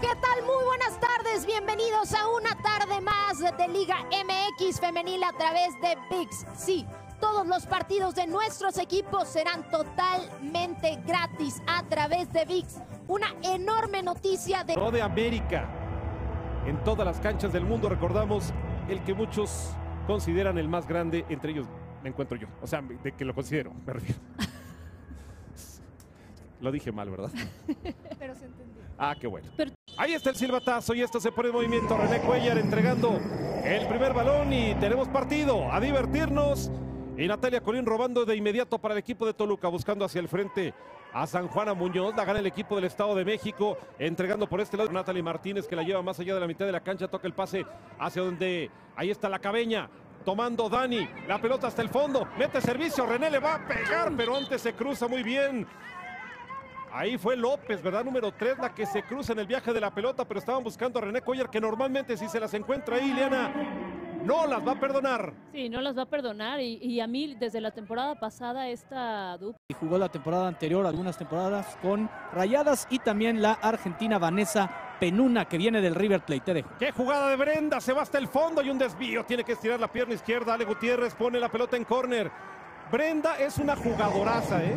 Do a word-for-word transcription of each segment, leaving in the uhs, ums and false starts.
¿Qué tal? Muy buenas tardes, bienvenidos a una tarde más de Liga M X Femenil a través de V I X. Sí, todos los partidos de nuestros equipos serán totalmente gratis a través de V I X. Una enorme noticia de... de América, en todas las canchas del mundo, recordamos, el que muchos consideran el más grande, entre ellos me encuentro yo, o sea, de que lo considero, me refiero. Lo dije mal, ¿verdad? Pero se entendió. Ah, qué bueno. Pero... ahí está el silbatazo y esto se pone en movimiento. Renée Cuéllar entregando el primer balón y tenemos partido. A divertirnos. Y Natalia Colín robando de inmediato para el equipo de Toluca, buscando hacia el frente a San Juana Muñoz. La gana el equipo del Estado de México, entregando por este lado. Natalie Martínez, que la lleva más allá de la mitad de la cancha, toca el pase hacia donde... ahí está la cabeña, tomando Dani. La pelota hasta el fondo, mete servicio. Renée le va a pegar, pero antes se cruza muy bien. Ahí fue López, ¿verdad? Número tres, la que se cruza en el viaje de la pelota, pero estaban buscando a Renée Cuéllar, que normalmente si se las encuentra ahí, Ileana, no las va a perdonar. Sí, no las va a perdonar. Y, y a mí, desde la temporada pasada, esta dupla... y jugó la temporada anterior, algunas temporadas, con Rayadas, y también la argentina Vanessa Penuna, que viene del River Plate. Te dejo. ¡Qué jugada de Brenda! Se va hasta el fondo y un desvío. Tiene que estirar la pierna izquierda. Ale Gutiérrez pone la pelota en córner. Brenda es una jugadoraza, ¿eh?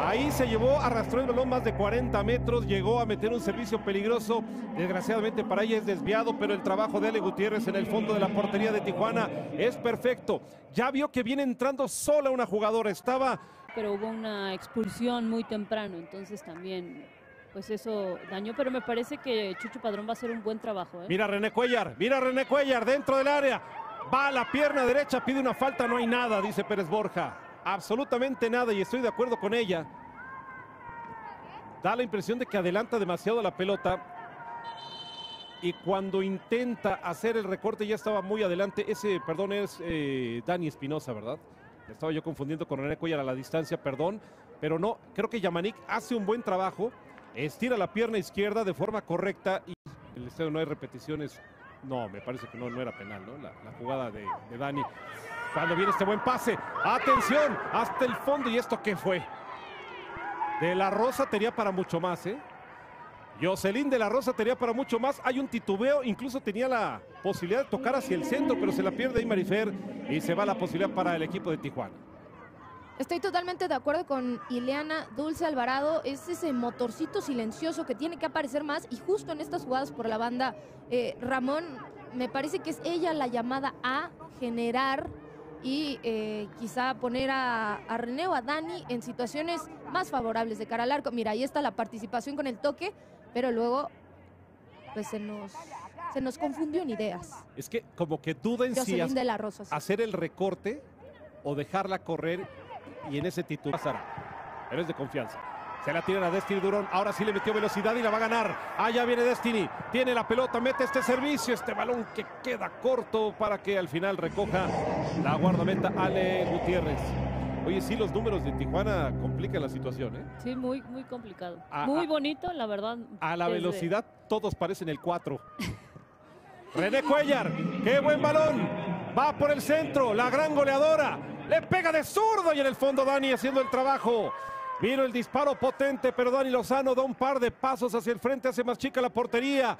Ahí se llevó, arrastró el balón más de cuarenta metros, llegó a meter un servicio peligroso. Desgraciadamente para ella es desviado, pero el trabajo de Ale Gutiérrez en el fondo de la portería de Tijuana es perfecto. Ya vio que viene entrando sola una jugadora, estaba... pero hubo una expulsión muy temprano, entonces también, pues eso dañó, pero me parece que Chucho Padrón va a hacer un buen trabajo, ¿eh? Mira Renée Cuéllar, mira Renée Cuéllar dentro del área, va a la pierna derecha, pide una falta, no hay nada, dice Pérez Borja. Absolutamente nada, y estoy de acuerdo con ella. Da la impresión de que adelanta demasiado la pelota y cuando intenta hacer el recorte ya estaba muy adelante. Ese, perdón, es eh, Dani Espinosa, ¿verdad? Estaba yo confundiendo con Renée Cuéllar a la distancia, perdón, pero no, creo que Yamanik hace un buen trabajo, estira la pierna izquierda de forma correcta y el estadio no hay repeticiones. No, me parece que no, no era penal, ¿no? La, la jugada de, de Dani. Cuando viene este buen pase, atención, hasta el fondo. ¿Y esto qué fue? De La Rosa tenía para mucho más, ¿eh? Jocelyn De La Rosa tenía para mucho más. Hay un titubeo, incluso tenía la posibilidad de tocar hacia el centro, pero se la pierde ahí Marifer y se va la posibilidad para el equipo de Tijuana. Estoy totalmente de acuerdo con Ileana. Dulce Alvarado es ese motorcito silencioso que tiene que aparecer más, y justo en estas jugadas por la banda, eh, Ramón, me parece que es ella la llamada a generar y eh, quizá poner a, a Renée o a Dani en situaciones más favorables de cara al arco. Mira, ahí está la participación con el toque, pero luego pues se nos... se nos confundió en ideas. Es que como que dudan si hace, de la Rosa, sí. hacer el recorte o dejarla correr. Y en ese titular pasará, pero es de confianza. Se la tiran a Destiny Durón, ahora sí le metió velocidad y la va a ganar. Allá viene Destiny, tiene la pelota, mete este servicio, este balón que queda corto para que al final recoja la guardameta Ale Gutiérrez. Oye, sí, los números de Tijuana complican la situación, ¿eh? Sí, muy, muy complicado. A, muy bonito, la verdad. A la desde... velocidad todos parecen el cuatro. Renée Cuéllar, qué buen balón, va por el centro, la gran goleadora. Le pega de zurdo y en el fondo Dani haciendo el trabajo. Vino el disparo potente, pero Dani Lozano da un par de pasos hacia el frente, hace más chica la portería.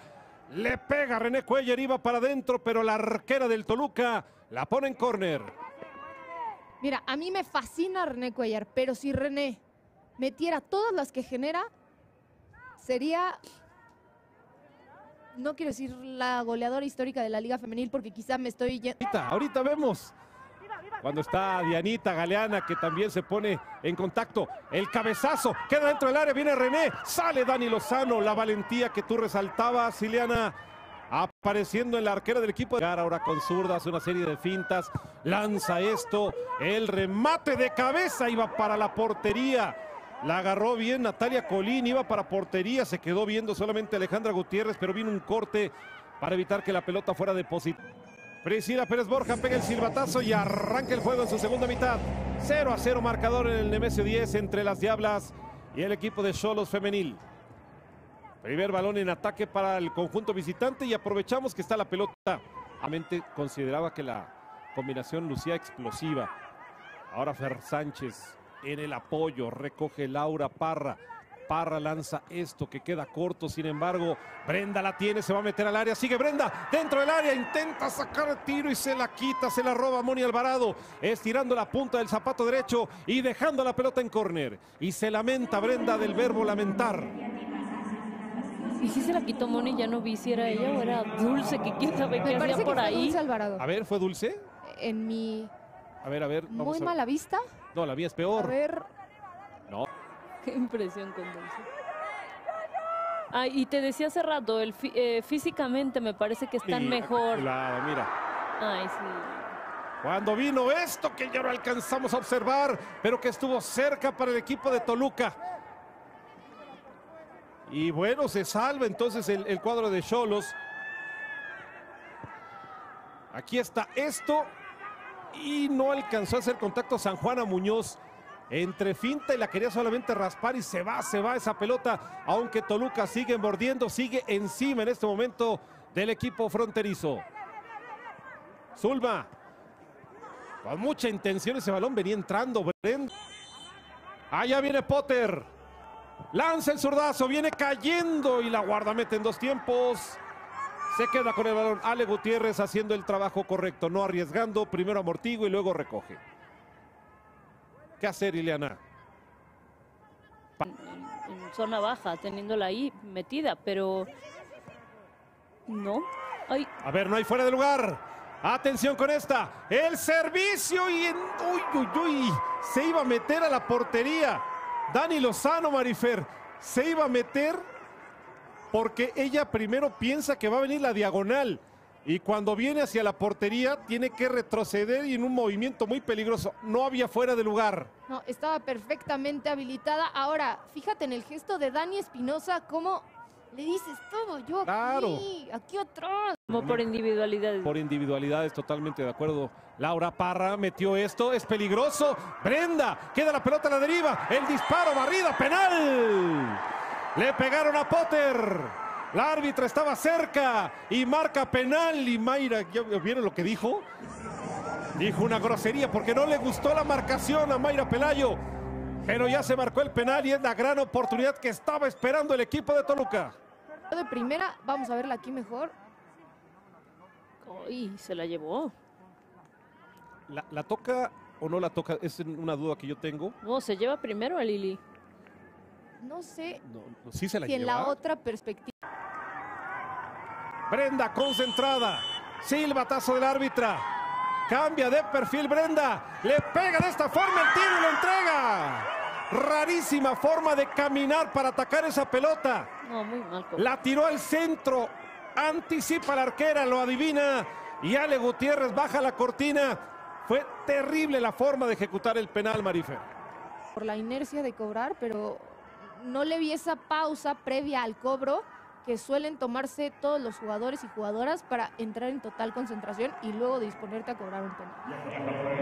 Le pega Renée Cuéllar, iba para adentro, pero la arquera del Toluca la pone en córner. Mira, a mí me fascina Renée Cuéllar, pero si Renée metiera todas las que genera, sería... no quiero decir la goleadora histórica de la Liga Femenil, porque quizá me estoy... Ahorita, ahorita vemos. Cuando está Dianita Galeana, que también se pone en contacto. El cabezazo, queda dentro del área, viene Renée, sale Dani Lozano. La valentía que tú resaltabas, Ileana, apareciendo en la arquera del equipo. Ahora con zurdas, una serie de fintas, lanza esto, el remate de cabeza iba para la portería. La agarró bien Natalia Colín, iba para portería, se quedó viendo solamente Alejandra Gutiérrez, pero vino un corte para evitar que la pelota fuera depositada. Priscila Pérez Borja pega el silbatazo y arranca el juego en su segunda mitad. cero a cero marcador en el Nemesio diez entre las Diablas y el equipo de Xolos Femenil. Primer balón en ataque para el conjunto visitante y aprovechamos que está la pelota. Realmente consideraba que la combinación lucía explosiva. Ahora Fer Sánchez en el apoyo, recoge Laura Parra. Parra lanza esto que queda corto, sin embargo, Brenda la tiene, se va a meter al área, sigue Brenda, dentro del área, intenta sacar el tiro y se la quita, se la roba Moni Alvarado, estirando la punta del zapato derecho y dejando la pelota en córner. Y se lamenta Brenda del verbo lamentar. Y si se la quitó Moni, ya no vi si era ella o era Dulce, que quién sabe qué hacía por ahí. Dulce Alvarado. A ver, ¿fue Dulce? En mi... A ver, a ver. Vamos muy a... mala vista. No, la vía es peor. A ver. No. Qué impresión con Dulce. Ah, y te decía hace rato, el fí eh, físicamente me parece que están sí, mejor. Claro, mira. Ay, sí. Cuando vino esto que ya no alcanzamos a observar, pero que estuvo cerca para el equipo de Toluca. Y bueno, se salva entonces el, el cuadro de Xolos. Aquí está esto. Y no alcanzó a hacer contacto San Juana Muñoz. Entre finta y la quería solamente raspar y se va, se va esa pelota. Aunque Toluca sigue mordiendo, sigue encima en este momento del equipo fronterizo. Zulma. Con mucha intención ese balón venía entrando. Brenda. Allá viene Potter. Lanza el zurdazo, viene cayendo y la guardameta en dos tiempos. Se queda con el balón Ale Gutiérrez haciendo el trabajo correcto, no arriesgando, primero amortigua y luego recoge. ¿Qué hacer, Ileana? En, en zona baja, teniéndola ahí metida, pero no. Ay. A ver, no hay fuera de lugar. Atención con esta, el servicio y en... uy, uy, uy, se iba a meter a la portería. Dani Lozano, Marifer, se iba a meter porque ella primero piensa que va a venir la diagonal y cuando viene hacia la portería tiene que retroceder y en un movimiento muy peligroso. No había fuera de lugar. No, estaba perfectamente habilitada. Ahora, fíjate en el gesto de Dani Espinosa, cómo le dices todo, yo claro. aquí, aquí atrás. Como por individualidades. Por individualidades, totalmente de acuerdo. Laura Parra metió esto, es peligroso. Brenda, queda la pelota a la deriva. El disparo, barrida, penal. Le pegaron a Potter. La árbitra estaba cerca y marca penal. Y Mayra, ¿vieron lo que dijo? Dijo una grosería porque no le gustó la marcación a Mayra Pelayo. Pero ya se marcó el penal y es la gran oportunidad que estaba esperando el equipo de Toluca. De primera, vamos a verla aquí mejor. ¡Uy! Se la llevó. ¿La, ¿La toca o no la toca? Es una duda que yo tengo. No, se lleva primero a Lili. No sé. No, no, sí se la si lleva. En la otra perspectiva. Brenda concentrada. Silbatazo del árbitra. Cambia de perfil Brenda. Le pega de esta forma el tiro y lo entrega. Rarísima forma de caminar para atacar esa pelota. No, muy mal. La tiró al centro. Anticipa la arquera, lo adivina y Ale Gutiérrez baja la cortina. Fue terrible la forma de ejecutar el penal, Marifer. Por la inercia de cobrar, pero no le vi esa pausa previa al cobro que suelen tomarse todos los jugadores y jugadoras para entrar en total concentración y luego disponerte a cobrar un penal.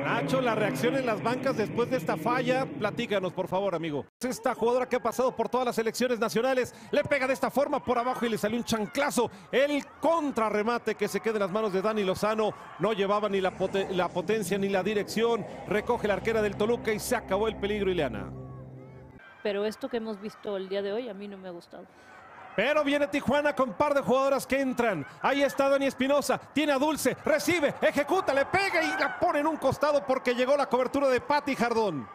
Nacho, la reacción en las bancas después de esta falla, platícanos por favor, amigo. Esta jugadora que ha pasado por todas las selecciones nacionales, le pega de esta forma por abajo y le salió un chanclazo. El contrarremate que se queda en las manos de Dani Lozano, no llevaba ni la, poten- la potencia ni la dirección, recoge la arquera del Toluca y se acabó el peligro, Ileana. Pero esto que hemos visto el día de hoy a mí no me ha gustado. Pero viene Tijuana con par de jugadoras que entran. Ahí está Dani Espinosa, tiene a Dulce, recibe, ejecuta, le pega y la pone en un costado porque llegó la cobertura de Pati Jardón.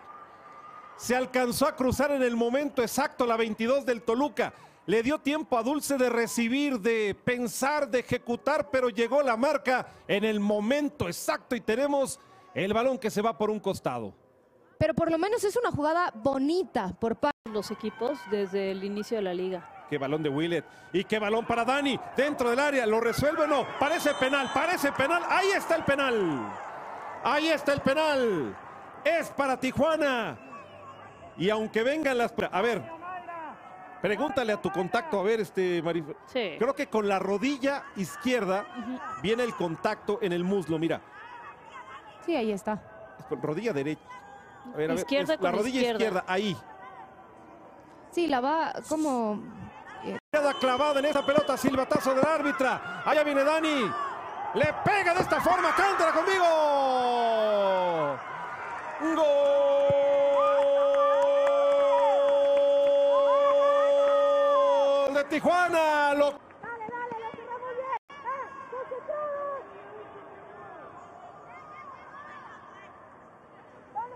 Se alcanzó a cruzar en el momento exacto la veintidós del Toluca. Le dio tiempo a Dulce de recibir, de pensar, de ejecutar, pero llegó la marca en el momento exacto y tenemos el balón que se va por un costado. Pero por lo menos es una jugada bonita por parte de los equipos desde el inicio de la liga. Qué balón de Willett y qué balón para Dani dentro del área, lo resuelve o no, parece penal, parece penal, ahí está el penal, ahí está el penal, es para Tijuana y aunque vengan las... A ver, pregúntale a tu contacto, a ver este Marifer, sí. Creo que con la rodilla izquierda uh-huh. viene el contacto en el muslo, mira. Sí, ahí está. Rodilla derecha, a ver, a ver, es, la rodilla izquierda, izquierda ahí. Sí, la va como... Queda clavada en esa pelota, silbatazo del árbitra. Allá viene Dani. Le pega de esta forma, cántala conmigo. ¡Gol! Tijuana. Lo... Dale, dale, lo que va muy bien. Ah, concentrado. Dale, concentrado.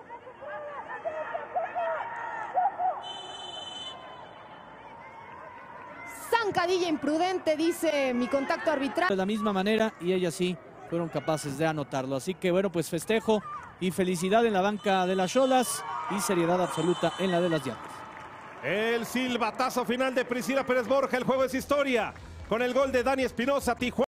Zancadilla imprudente, dice mi contacto arbitral. De la misma manera y ellas sí fueron capaces de anotarlo. Así que bueno, pues festejo y felicidad en la banca de las Xolas y seriedad absoluta en la de las Diantas. El silbatazo final de Priscila Pérez Borja, el juego es historia. Con el gol de Dani Espinosa, Tijuana.